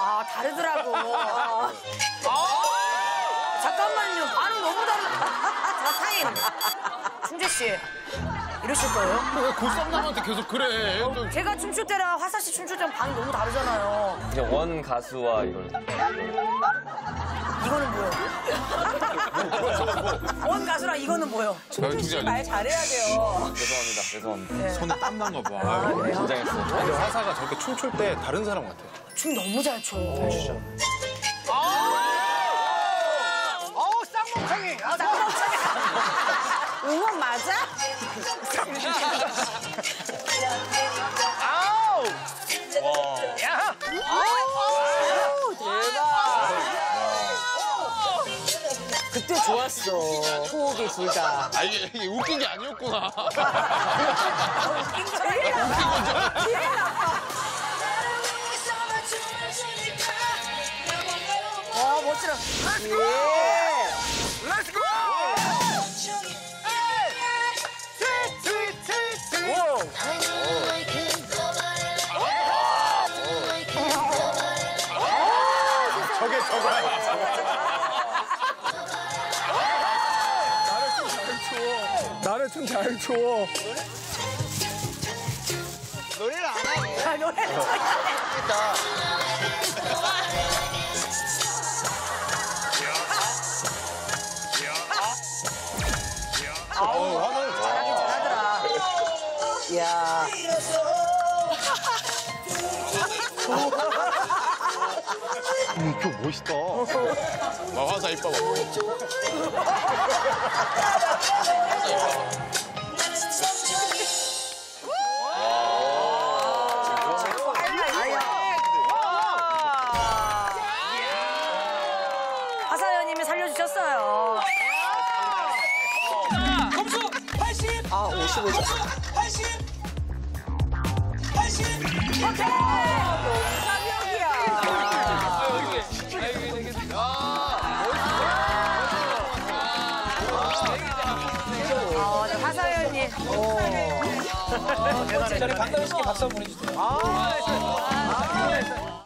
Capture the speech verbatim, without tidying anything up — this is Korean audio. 아, 다르더라고. 아. 아, 잠깐만요. 반응 너무 다르다. 자, 타임. 충재씨, 이러실 거예요? 왜 골쌈남한테 계속 그래? 좀. 제가 춤출 때랑 화사 씨 춤출 때랑 반응 너무 다르잖아요. 그냥 원 가수와 이걸. 이거는 뭐예요? 원 가수랑 이거는 뭐예요? 충재씨 말 잘해야 돼요. 죄송합니다. 죄송합니다. 네. 손에 땀 난 거 봐. 아, 긴장했어요. 근데 화사가 저렇게 춤출 때 다른 사람 같아요. 춤 너무 잘 춰. 잘 추죠. 어우, 쌍봉창이. 쌍봉창이. 응원 맞아? 아우. 야. 아우, 대박. 그때 좋았어. 호흡이 둘 다. 아, 이게 웃긴 게 아니었구나. 웃긴 거 제일 나빠. 제일 나빠. 와, 멋지다. Let's go! Let's go! 저게 저거야. 나를 좀 잘 줘. 노래를 안 하고. 아, 노래를 잘 해. 아우, 화를 잘하긴 잘하더라. 이야. 음, 좀 멋있다. 나 화사 이뻐 봐. 화사 이뻐. 화사연님이 살려주셨어요. 아, 오십오 점. 팔십! 팔십! 오케이! 삼 명이야. 아, 여기. 아, 여기, 여기. 아, 멋있다. 화사연님. 오. 저리 박다현 씨께 박수 한번 보내주세요. 아,